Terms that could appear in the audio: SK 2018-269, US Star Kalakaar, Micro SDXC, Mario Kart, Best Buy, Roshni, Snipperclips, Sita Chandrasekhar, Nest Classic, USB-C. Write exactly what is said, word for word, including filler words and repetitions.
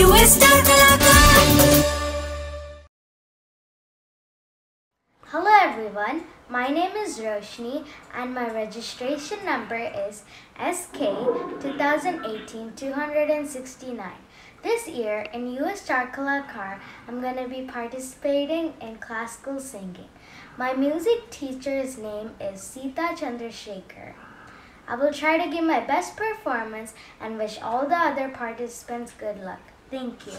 U S Star Kalakaar. Hello everyone, my name is Roshni and my registration number is S K twenty eighteen dash two sixty-nine. This year in U S Star Kalakaar, I'm going to be participating in classical singing. My music teacher's name is Sita Chandrasekhar. I will try to give my best performance and wish all the other participants good luck. Thank you.